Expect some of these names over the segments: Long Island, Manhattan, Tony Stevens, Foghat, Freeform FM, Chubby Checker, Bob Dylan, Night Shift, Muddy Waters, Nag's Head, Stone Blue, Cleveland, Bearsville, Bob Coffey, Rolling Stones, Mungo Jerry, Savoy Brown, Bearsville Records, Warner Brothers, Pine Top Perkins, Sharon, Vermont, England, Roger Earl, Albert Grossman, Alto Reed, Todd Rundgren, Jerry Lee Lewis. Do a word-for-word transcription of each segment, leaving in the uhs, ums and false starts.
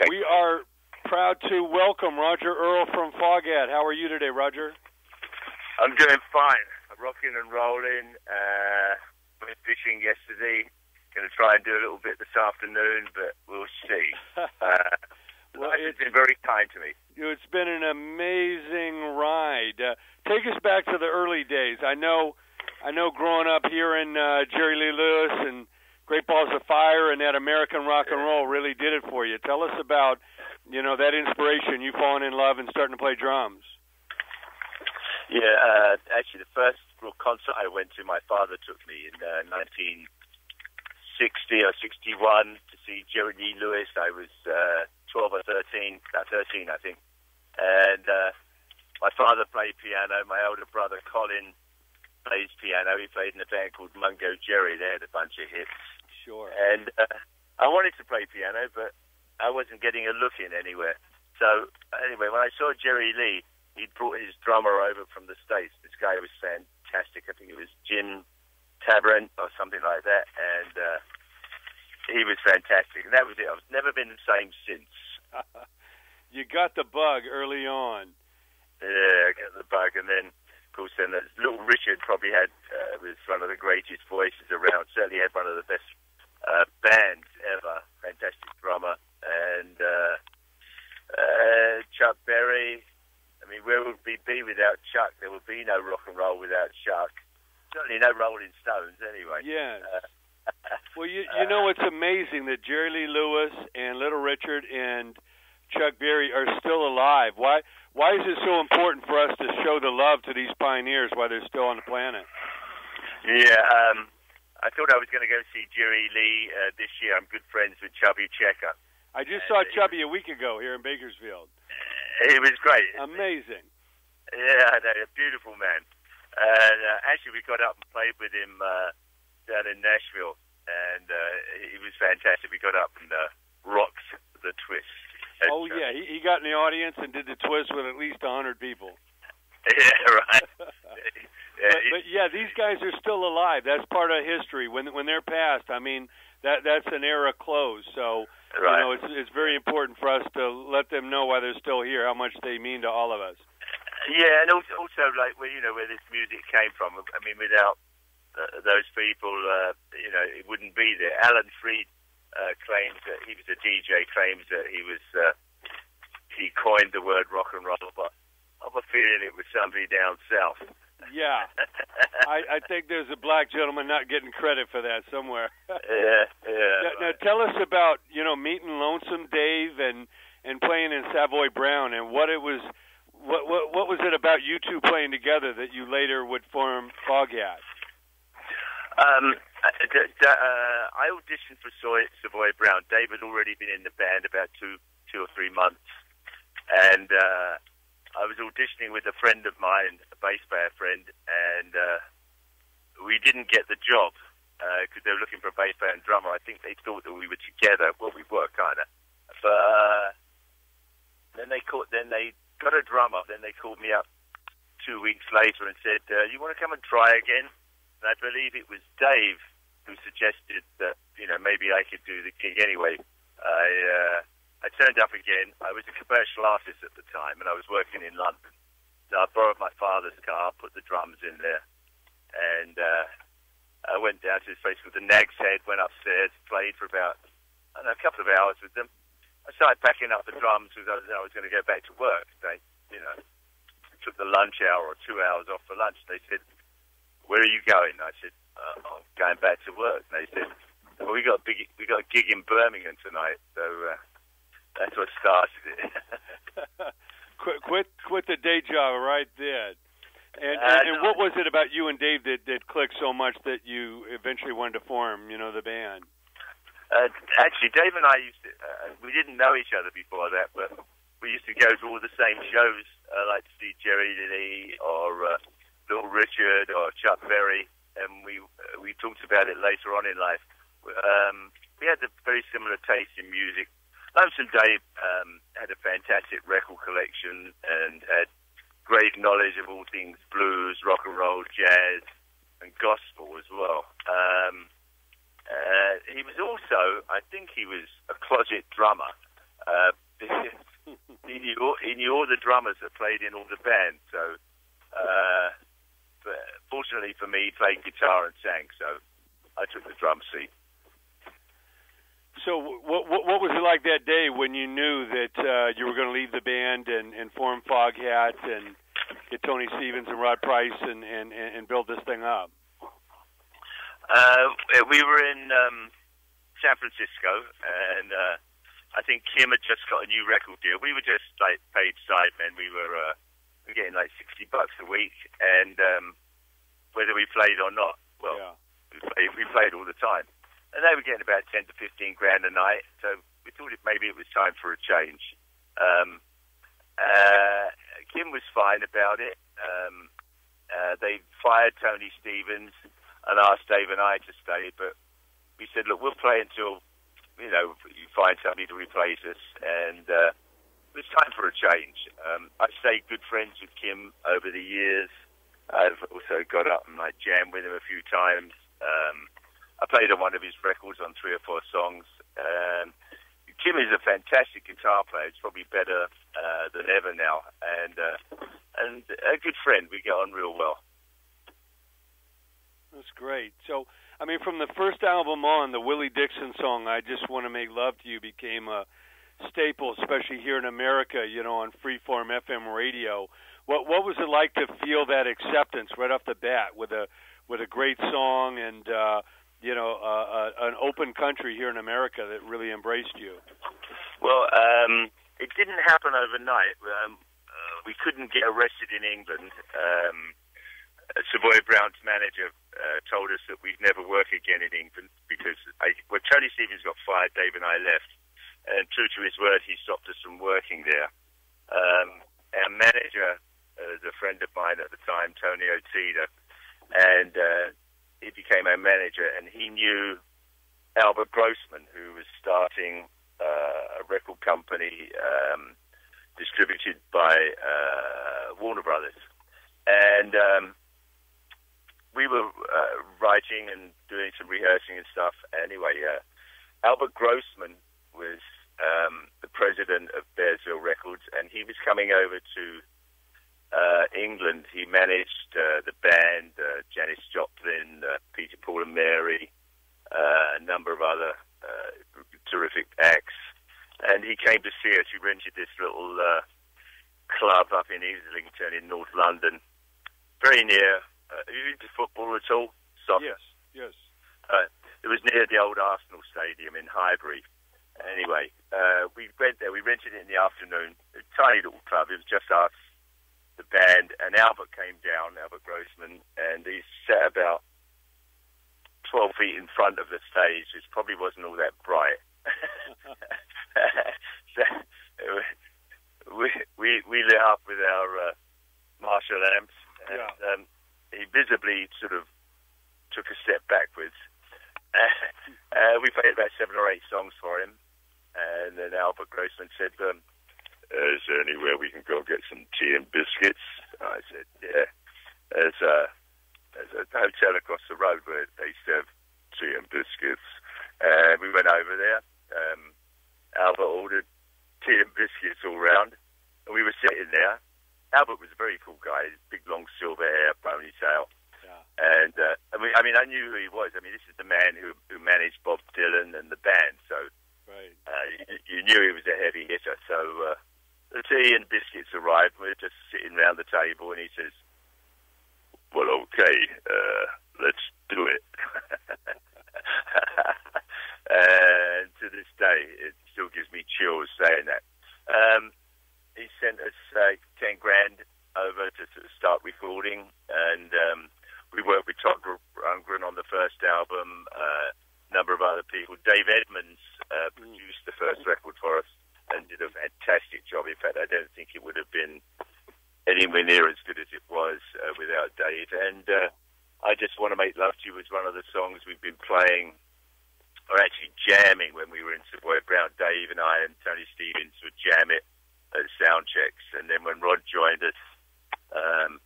Thank we you. are proud to welcome Roger Earl from Foghat. How are you today, Roger? I'm doing fine. I'm rocking and rolling. Uh, went fishing yesterday. Going to try and do a little bit this afternoon, but we'll see. Uh, well, it's been very kind to me. It's been an amazing ride. Uh, take us back to the early days. I know, I know. Growing up here in uh, Jerry Lee Lewis and Great Balls of Fire and that American rock and roll really did it for you. Tell us about, you know, that inspiration. You falling in love and starting to play drums. Yeah, uh, actually, the first real concert I went to, my father took me in uh, nineteen sixty or sixty-one to see Jerry Lee Lewis. I was uh, twelve or thirteen, uh, thirteen, I think. And uh, my father played piano. My older brother, Colin, plays piano. He played in a band called Mungo Jerry. They had a bunch of hits. Sure. And uh, I wanted to play piano, but I wasn't getting a look in anywhere. So anyway, when I saw Jerry Lee, he'd brought his drummer over from the States. This guy was fantastic. I think it was Jim Tabarant or something like that. And uh, he was fantastic. And that was it. I've never been the same since. You got the bug early on. Yeah, I got the bug. And then, of course, then Little Richard probably had, uh, was one of the greatest voices around. Certainly had one of the best uh, bands ever. Fantastic drummer. And uh, uh, Chuck Berry. I mean, where would we be without Chuck? There would be no rock and roll without Chuck. Certainly no Rolling Stones, anyway. Yeah. Uh, well, you you know, it's amazing that Jerry Lee Lewis and Little Richard and Chuck Berry are still alive. Why Why is it so important for us to show the love to these pioneers while they're still on the planet? Yeah, um, I thought I was going to go see Jerry Lee uh, this year. I'm good friends with Chubby Checker. I just and saw Chubby was... a week ago here in Bakersfield. It was great. Amazing. Yeah, no, a beautiful man. And uh, actually, we got up and played with him uh, down in Nashville, and uh, he was fantastic. We got up and uh, rocked the twist. And, oh, yeah. Uh, he, he got in the audience and did the twist with at least one hundred people. Yeah, right. yeah, but, but, yeah, these guys are still alive. That's part of history. When when they're past, I mean, that that's an era closed, so... Right. You know, it's, it's very important for us to let them know why they're still here, how much they mean to all of us. Yeah, and also, also like, well, you know, where this music came from. I mean, without uh, those people, uh, you know, it wouldn't be there. Alan Freed uh, claims that he was a D J, claims that he was, uh, he coined the word rock and roll, but I'm feeling it was somebody down south. Yeah, I, I think there's a black gentleman not getting credit for that somewhere. yeah, yeah. Now, right. now tell us about, you know, meeting Lonesome Dave and, and playing in Savoy Brown and what it was, what, what what was it about you two playing together that you later would form Foghat? Um, uh, I auditioned for Savoy Brown. Dave had already been in the band about two two or three months, and. Uh, I was auditioning with a friend of mine, a bass player friend, and uh, we didn't get the job because uh, they were looking for a bass player and drummer. I think they thought that we were together. Well, we were kind of. But uh, then they caught. Then they got a drummer. Then they called me up two weeks later and said, uh, "You want to come and try again?" And I believe it was Dave who suggested that, you know, maybe I could do the gig anyway. I. Uh, I turned up again. I was a commercial artist at the time, and I was working in London. So I borrowed my father's car, put the drums in there, and uh, I went down to this place with the Nag's Head, went upstairs, played for about, I don't know, a couple of hours with them. I started packing up the drums because I was, I was going to go back to work. They, you know, took the lunch hour or two hours off for lunch. They said, "Where are you going?" I said, uh, "I'm going back to work." And they said, "Well, we got a big, we got a gig in Birmingham tonight, so." Uh, That's what started it. quit, quit, quit the day job right then. And, and, uh, and no, what was it about you and Dave that, that clicked so much that you eventually wanted to form, you know, the band? Uh, actually, Dave and I used to, uh, we didn't know each other before that, but we used to go to all the same shows, uh, like to see Jerry Lee or uh, Little Richard or Chuck Berry, and we uh, we talked about it later on in life. Um, we had a very similar taste in music. Lonesome Dave um, had a fantastic record collection and had great knowledge of all things blues, rock and roll, jazz, and gospel as well. Um, uh, he was also, I think he was a closet drummer. Uh, he knew he knew all the drummers that played in all the bands. So, uh, but fortunately for me, he played guitar and sang. So, I took the drum seat. So, what what, what was it like that day when you knew that uh, you were going to leave the band and, and form Foghat and get Tony Stevens and Rod Price and, and, and build this thing up? Uh, we were in um, San Francisco, and uh, I think Kim had just got a new record deal. We were just like paid sidemen. We were uh, we were getting like sixty bucks a week, and um, whether we played or not, well, yeah. we, played, we played all the time. And they were getting about ten to fifteen grand a night, so we thought it, maybe it was time for a change. Um, uh, Kim was fine about it. Um, uh, they fired Tony Stevens and asked Dave and I to stay, but we said, look, we'll play until, you know, you find somebody to replace us, and uh, it was time for a change. Um, I've stayed good friends with Kim over the years. I've also got up and I jammed with him a few times. Um, I played on one of his records on three or four songs. Um, Kim is a fantastic guitar player. It's probably better uh, than ever now, and, uh, and a good friend. We get on real well. That's great. So, I mean, from the first album on, the Willie Dixon song, I Just Want to Make Love to You, became a staple, especially here in America, you know, on Freeform F M radio. What what was it like to feel that acceptance right off the bat with a with a great song and, uh, you know, uh, uh, an open country here in America that really embraced you? Well, um, it didn't happen overnight. Um, uh, we couldn't get arrested in England. Um, Savoy Brown's manager uh, told us that we'd never work again in England because I, well, Tony Stevens got fired, Dave and I left, and true to his word, he stopped us from working there. Um, our manager uh, was a friend of mine at the time, Tony O'Teeder, and uh, he became our manager, and he knew Albert Grossman, who was starting uh, a record company um, distributed by uh, Warner Brothers. And... Um, we were uh, writing and doing some rehearsing and stuff. Anyway, uh, Albert Grossman was um, the president of Bearsville Records, and he was coming over to uh, England. He managed uh, the band, uh, Janis Joplin, uh, Peter, Paul and Mary, uh, a number of other uh, terrific acts. And he came to see us. He rented this little uh, club up in Islington in North London, very near... Uh, are you into football at all? Soccer? Yes, yes. Uh, it was near the old Arsenal Stadium in Highbury. Anyway, uh, we went there. We rented it in the afternoon. A tiny little club. It was just us, the band, and Albert came down, Albert Grossman, and he sat about twelve feet in front of the stage, which probably wasn't all that bright. So we, we, we lit up with our uh, Marshall amps. And, yeah. Um, he visibly sort of took a step backwards. Uh, we played about seven or eight songs for him, and then Albert Grossman said, um, is there anywhere we can go get some tea and biscuits? I said, yeah. There's a, there's a hotel across the road where they serve tea and biscuits. And we went over there. Um, Albert ordered tea and biscuits all round, and we were sitting there. Albert was a very cool guy, big, long, silver hair, ponytail. Yeah. And, uh, I mean, I mean, I knew who he was. I mean, this is the man who, who managed Bob Dylan and the band, so right. uh, you, you knew he was a heavy hitter. So uh, the tea and biscuits arrived, and we were just sitting round the table, and he says, well, okay, uh, let's do it. And to this day, it still gives me chills saying that. Um, He sent us uh, ten grand over to, to start recording, and um, we worked with Todd Rundgren on the first album, uh, a number of other people. Dave Edmonds uh, produced the first record for us and did a fantastic job. In fact, I don't think it would have been anywhere near as good as it was uh, without Dave. And uh, I Just Want to Make Love to You was one of the songs we've been playing, or actually jamming, when we were in Savoy Brown. Dave and I and Tony Stevens would jam it at sound checks, and then when Rod joined us, um,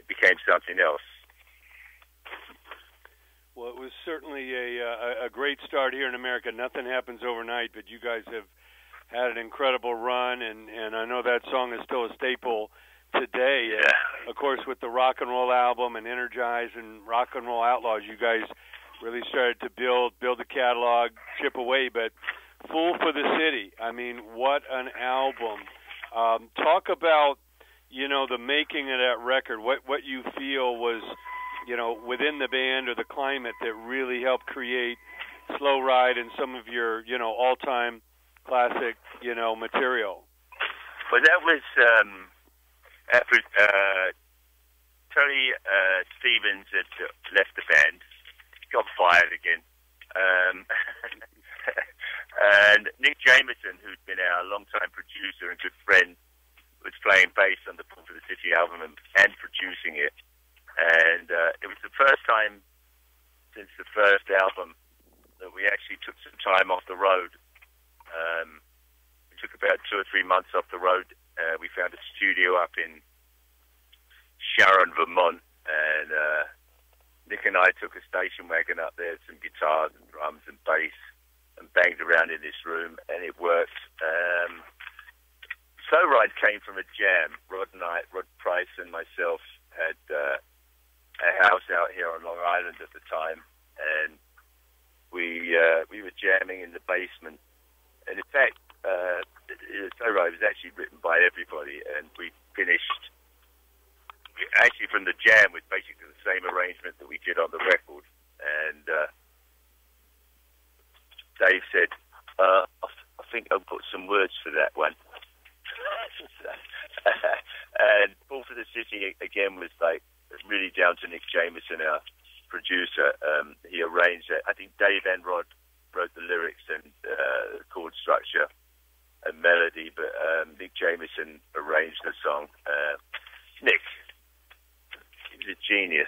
it became something else. Well, it was certainly a, a a great start here in America. Nothing happens overnight, but you guys have had an incredible run, and, and I know that song is still a staple today. Yeah. And of course, with the rock and roll album and Energize and Rock and Roll Outlaws, you guys really started to build build the catalog, chip away. But Fool for the City, I mean, what an album. Um, talk about, you know, the making of that record, what, what you feel was, you know, within the band or the climate that really helped create Slow Ride and some of your, you know, all-time classic, you know, material. Well, that was um, after uh, Tony uh, Stevens had left the band, got fired again, um, and Nick Jameson, who'd been our longtime producer and good friend, was playing bass on the Fool for the City album and, and producing it. And uh, it was the first time since the first album that we actually took some time off the road. Um, we took about two or three months off the road. Uh, we found a studio up in Sharon, Vermont, and uh, Nick and I took a station wagon up there, some guitars and drums and bass, and banged around in this room, and it worked. Um, Slow Ride came from a jam. Rod and I, Rod Price and myself, had uh, a house out here on Long Island at the time, and we uh, we were jamming in the basement. And in fact, uh, Slow Ride was actually written by everybody, and we finished actually from the jam with basically the same arrangement that we did on the record. And uh, Dave said, uh, I, th I think I'll put some words for that one. And Fool for the City again was like really down to Nick Jameson, our producer. Um, he arranged it. I think Dave and Rod wrote the lyrics and uh, chord structure and melody, but um, Nick Jameson arranged the song. Uh, Nick, he's a genius.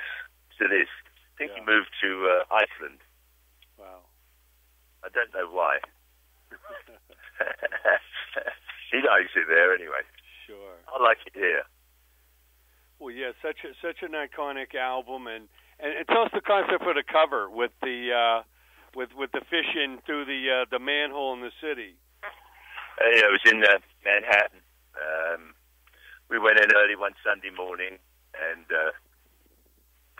Still is. I think yeah. he moved to uh, Iceland. Wow. I don't know why. He likes it there anyway. Sure. I like it here. Well, yeah, such a, such an iconic album, and, and and tell us the concept for the cover with the uh, with with the fishing through the uh, the manhole in the city. Uh, yeah, it was in uh, Manhattan. Um, we went in early one Sunday morning, and uh,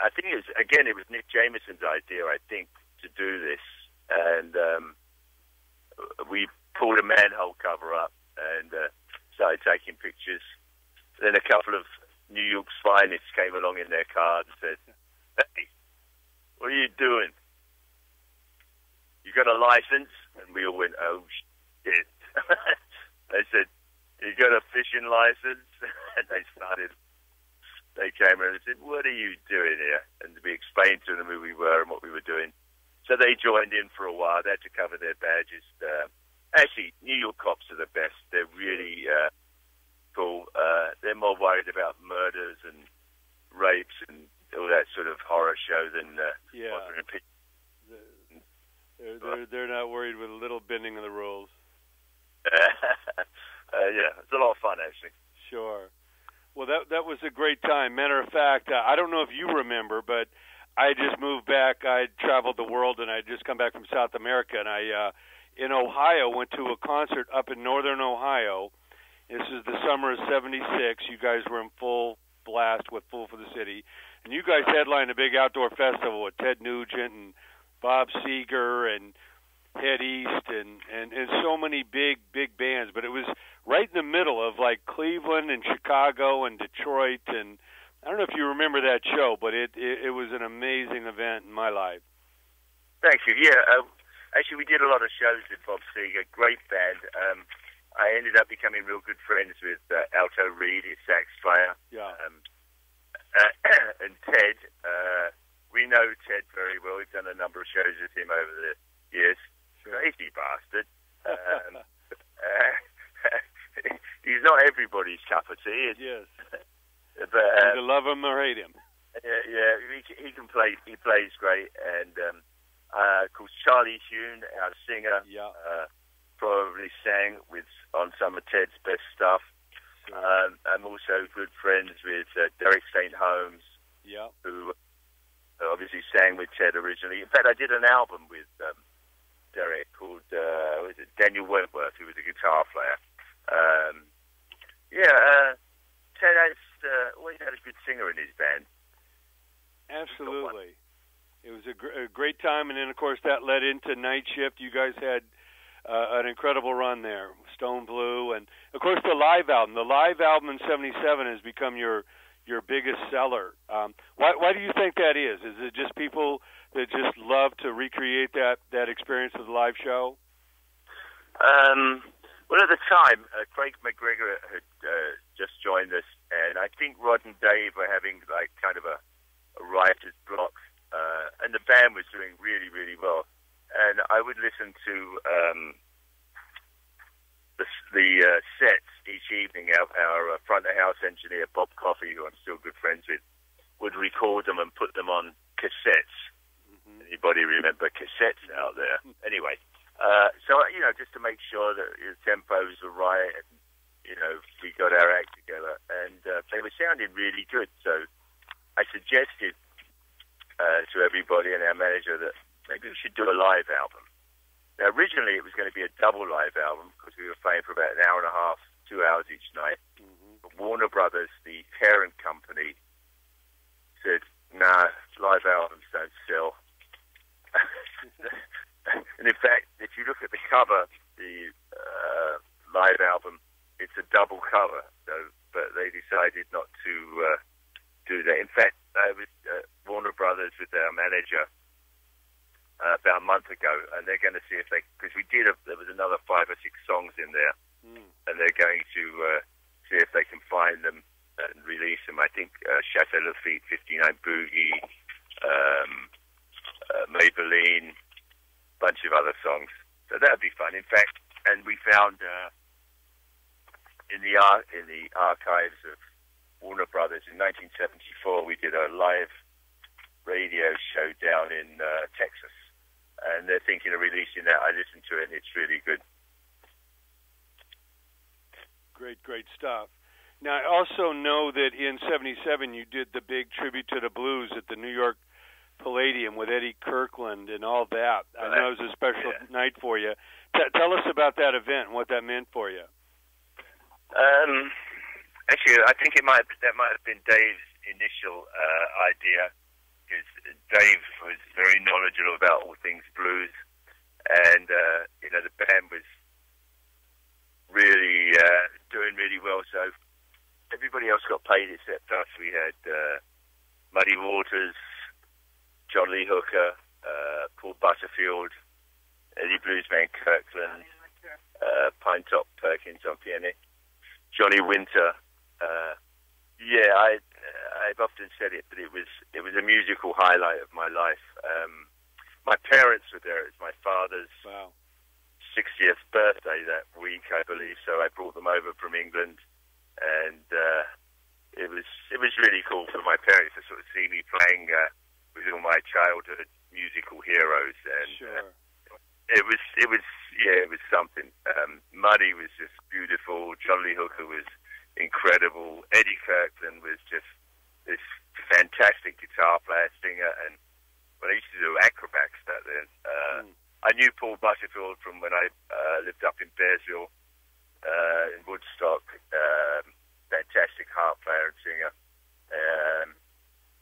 I think it was again it was Nick Jameson's idea, I think, to do this, and um, we pulled a manhole cover up and Uh, started taking pictures. Then a couple of New York's finest came along in their car and said, "Hey, what are you doing? You got a license?" And we all went, "Oh shit." They said, "You got a fishing license?" And they started, they came around and said, "What are you doing here?" And we explained to them who we were and what we were doing. So they joined in for a while. They had to cover their badges. Uh, Actually, New York cops are the best. They're really uh, cool. Uh, they're more worried about murders and rapes and all that sort of horror show than uh, yeah. They're, they're they're not worried with a little bending of the rules. uh, yeah, it's a lot of fun actually. Sure. Well, that that was a great time. Matter of fact, uh, I don't know if you remember, but I just moved back. I traveled the world, and I just come back from South America, and I. Uh, in Ohio, went to a concert up in northern Ohio. This is the summer of seventy-six. You guys were in full blast with Fool for the City. And you guys headlined a big outdoor festival with Ted Nugent and Bob Seger and Head East and, and, and so many big, big bands. But it was right in the middle of, like, Cleveland and Chicago and Detroit. And I don't know if you remember that show, but it, it, it was an amazing event in my life. Thank you. Yeah, uh actually, we did a lot of shows with Bob Seger, great band. Um, I ended up becoming real good friends with uh, Alto Reed, his sax player, yeah. um, uh, and Ted. Uh, we know Ted very well. We've done a number of shows with him over the years. Sure. Crazy bastard. Um, uh, he's not everybody's cup of tea. Yes. But, um, either love him or hate him. Yeah, yeah. He, he can play. He plays great, and. Um, Uh, of course, Charlie Huhn, our singer, yeah. uh, probably sang with on some of Ted's best stuff. Sure. Um, I'm also good friends with uh, Derek Saint Holmes, yeah. who obviously sang with Ted originally. In fact, I did an album with um, Jerry called uh, was it Daniel Wentworth, who was a guitar player. Um, yeah, uh, Ted has uh, always had a good singer in his band. Absolutely. It was a, gr- a great time, and then, of course, that led into Night Shift. You guys had uh, an incredible run there, Stone Blue, and, of course, the live album. The live album in seventy-seven has become your your biggest seller. Um, why, why do you think that is? Is it just people that just love to recreate that, that experience of the live show? Um, well, at the time, uh, Craig McGregor had uh, just joined us, and I think Rod and Dave were having, like, kind of a, a writer's block. Uh, and the band was doing really, really well. And I would listen to um, the, the uh, sets each evening. Our, our front-of-house engineer, Bob Coffey, who I'm still good friends with, would record them and put them on cassettes. Mm-hmm. Anybody remember cassettes out there? Anyway, uh, so, you know, just to make sure that the tempos were right, and, you know, we got our act together. And uh, they were sounding really good. So I suggested Uh, to everybody and our manager that maybe we should do a live album. Now, originally it was going to be a double live album because we were playing for about an hour and a half, two hours each night. Mm-hmm. But Warner Brothers, the parent company, said, nah, live albums don't sell. And in fact, if you look at the cover, the uh, live album, it's a double cover. So, but they decided not to uh, do that. In fact, I was uh, Warner Brothers with our manager uh, about a month ago, and they're going to see if they, because we did, a, there was another five or six songs in there, mm. and they're going to uh, see if they can find them and release them. I think uh, Chateau Lafitte, fifty-nine Boogie, um, uh, Maybelline, a bunch of other songs. So that would be fun. In fact, and we found uh, in the ar- in the archives of Warner Brothers in nineteen seventy-four, we did a live radio show down in uh, Texas, and they're thinking of releasing that. I listened to it, and it's really good. Great, great stuff. Now, I also know that in seventy-seven, you did the big tribute to the blues at the New York Palladium with Eddie Kirkland and all that. I know it was a special yeah. night for you. T- tell us about that event and what that meant for you. Um... Actually, I think it might have, that might have been Dave's initial uh, idea, because Dave was very knowledgeable about all things blues, and uh, you know, the band was really uh, doing really well. So everybody else got paid except us. We had uh, Muddy Waters, John Lee Hooker, uh, Paul Butterfield, Eddie Bluesman Kirkland, uh, Pine Top Perkins on piano, Johnny Winter. Uh, yeah, I, I've often said it, but it was it was a musical highlight of my life. Um, my parents were there. It was my father's wow. sixtieth birthday that week, I believe. So I brought them over from England, and uh, it was it was really cool for my parents to sort of see me playing uh, with all my childhood musical heroes. And sure. uh, it was it was yeah, it was something. Um, Muddy was just beautiful. John Lee Hooker was incredible. Eddie Kirkland was just this fantastic guitar player, singer, and well, I used to do acrobats back then. Uh, mm. I knew Paul Butterfield from when I uh, lived up in Bearsville, uh, in Woodstock. Um, fantastic harp player and singer. Um,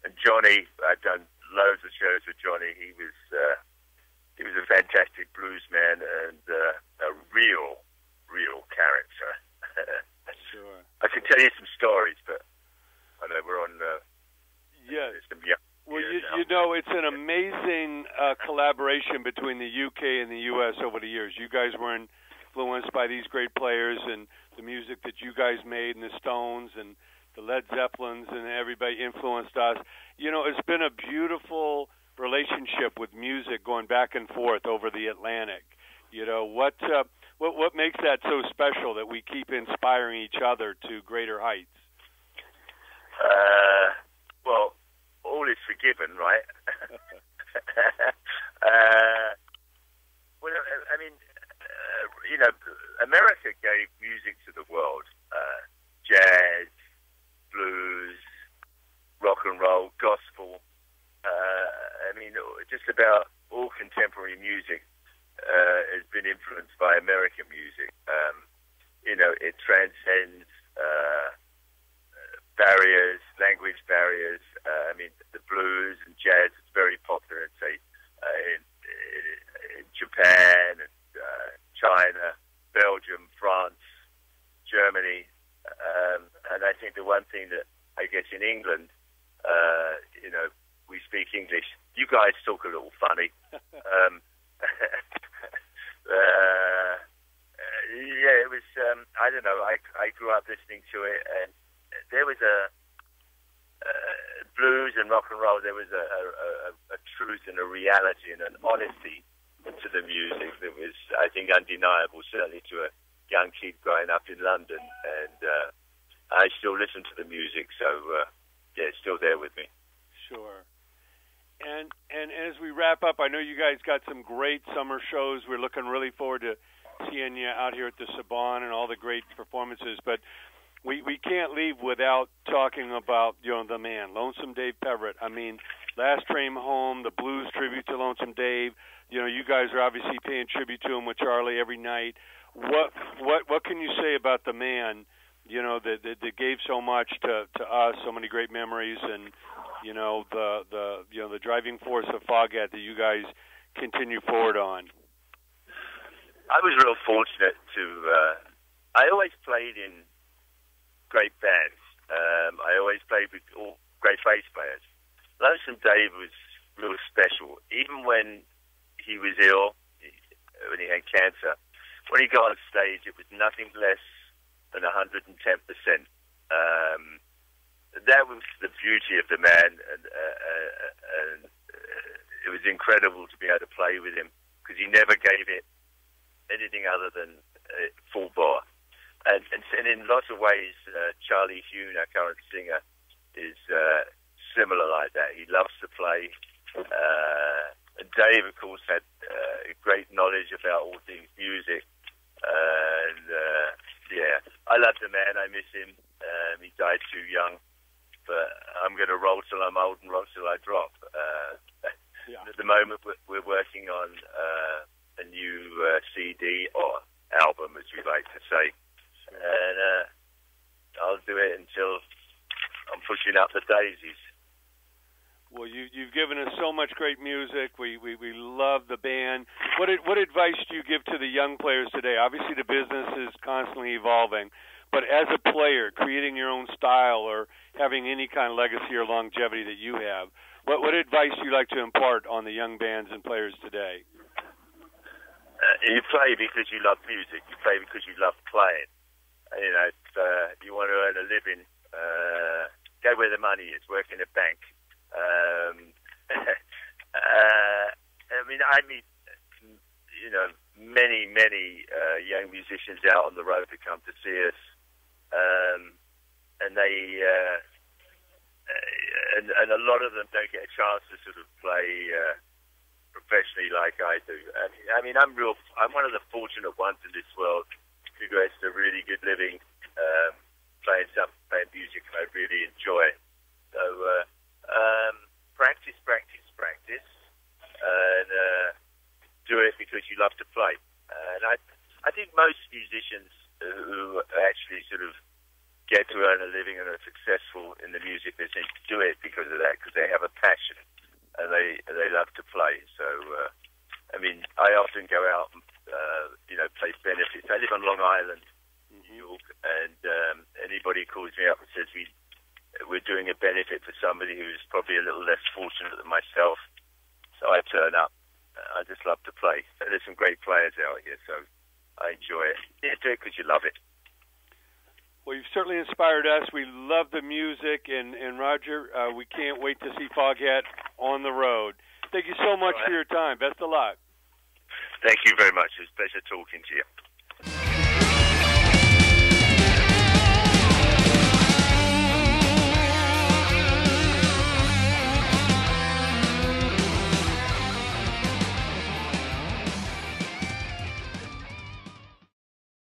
and Johnny, I've done loads of shows with Johnny. He was uh, he was a fantastic blues man and uh, a real, real character. Sure. I could tell you some stories, but I know we're on. Uh, yeah. Some young well, you, you know, it's an amazing uh, collaboration between the U K and the U S over the years. You guys were influenced by these great players and the music that you guys made, and the Stones and the Led Zeppelins, and everybody influenced us. You know, it's been a beautiful relationship with music going back and forth over the Atlantic. You know what? Uh, What what makes that so special that we keep inspiring each other to greater heights? Uh, well, all is forgiven, right? uh, well, I mean, uh, you know, America gave music to the world. Uh, jazz, blues, rock and roll, gospel. Uh, I mean, just about all contemporary music uh, has been influenced by American music. Um, you know, it transcends uh, barriers, language barriers. Uh, I mean, the blues and jazz is very popular, say, uh, in, in Japan and uh, China, Belgium, France, Germany. Um, and I think the one thing that I guess in England, uh, you know, we speak English. You guys talk a little funny. Um, uh, yeah, it was, um, I don't know, I, I grew up listening to it, and there was a, uh, blues and rock and roll, there was a, a, a truth and a reality and an honesty to the music that was, I think, undeniable, certainly to a young kid growing up in London, and uh, I still listen to the music, so uh, yeah, it's still there with me. Sure. And and as we wrap up, I know you guys got some great summer shows. We're looking really forward to seeing you out here at the Saban and all the great performances, but we, we can't leave without talking about, you know, the man, Lonesome Dave Peverett. I mean, Last Train Home, the blues tribute to Lonesome Dave. You know, you guys are obviously paying tribute to him with Charlie every night. What what what can you say about the man, you know, that, that, that gave so much to, to us, so many great memories, and, you know, the, the you know the driving force of Foghat that you guys continue forward on? I was real fortunate to uh, – I always played in great bands. Um, I always played with all great bass players. Lonesome Dave was real special. Even when he was ill, when he had cancer, when he got on stage, it was nothing less than one hundred ten percent. Um, that was the beauty of the man, and, uh, uh, and uh, it was incredible to be able to play with him, because he never gave it anything other than uh, full bore. And, and, and in lots of ways, uh, Charlie Huhn, our current singer, is uh, similar like that. He loves to play. Uh, and Dave, of course, had uh, great knowledge about all things music. Uh, and uh, yeah, I love the man. I miss him. Um, he died too young, but I'm going to roll till I'm old and roll till I drop. Uh, yeah. At the moment, we're working on uh, a new uh, C D or album, as we like to say, sure. and uh, I'll do it until I'm pushing up the daisies. Well, you, you've given us so much great music. We, we we love the band. What what advice do you give to the young players today? Obviously, the business is constantly evolving, but as a player, creating your own style or having any kind of legacy or longevity that you have, what what advice do you like to impart on the young bands and players today? Uh, you play because you love music. You play because you love playing. You know, if, uh, you want to earn a living, uh, go where the money is. Work in a bank. Um, uh, I mean, I meet, you know, many, many uh, young musicians out on the road who come to see us, um, and they, uh, and, and a lot of them don't get a chance to sort of play uh, professionally like I do. I mean, I'm real. I'm one of the fortunate ones in this world who gets a really good living um, playing some playing music, and I really enjoy it. So. Uh, Um, practice, practice, practice, and uh, do it because you love to play. Uh, and I, I think most musicians who actually sort of get to earn a living and are successful in the music business do it because of that, because they have a passion and they they love to play. So, uh, I mean, I often go out and uh, you know, play benefits. I live on Long Island, New York, and um, anybody calls me up and says we. We're doing a benefit for somebody who's probably a little less fortunate than myself. So I turn up. I just love to play. So there's some great players out here, so I enjoy it. Yeah, do it because you love it. Well, you've certainly inspired us. We love the music, and, and Roger, uh, we can't wait to see Foghat on the road. Thank you so much right. for your time. Best of luck. Thank you very much. It was a pleasure talking to you.